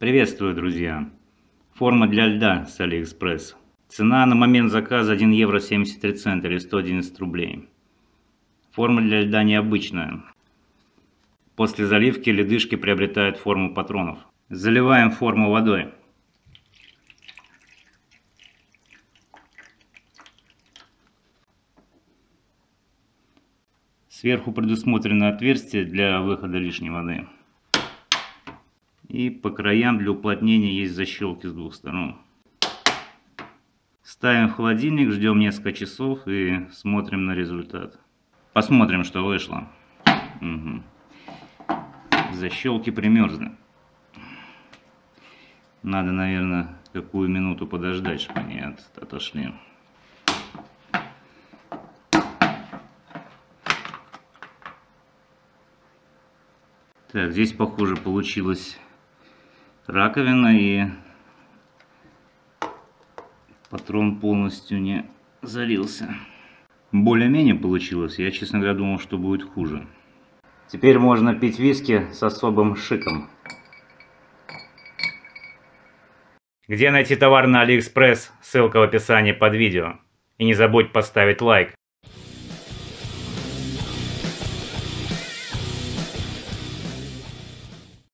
Приветствую, друзья! Форма для льда с AliExpress. Цена на момент заказа 1,73 евро или 111 рублей. Форма для льда необычная. После заливки ледышки приобретают форму патронов. Заливаем форму водой. Сверху предусмотрено отверстие для выхода лишней воды. И по краям для уплотнения есть защелки с двух сторон. Ставим в холодильник, ждем несколько часов и смотрим на результат. Посмотрим, что вышло. Защелки примерзли. Надо, наверное, какую минуту подождать, чтобы они отошли. Так, здесь, похоже, получилось... раковина, и патрон полностью не залился. Более-менее получилось. Я, честно говоря, думал, что будет хуже. Теперь можно пить виски с особым шиком. Где найти товар на AliExpress? Ссылка в описании под видео. И не забудь поставить лайк.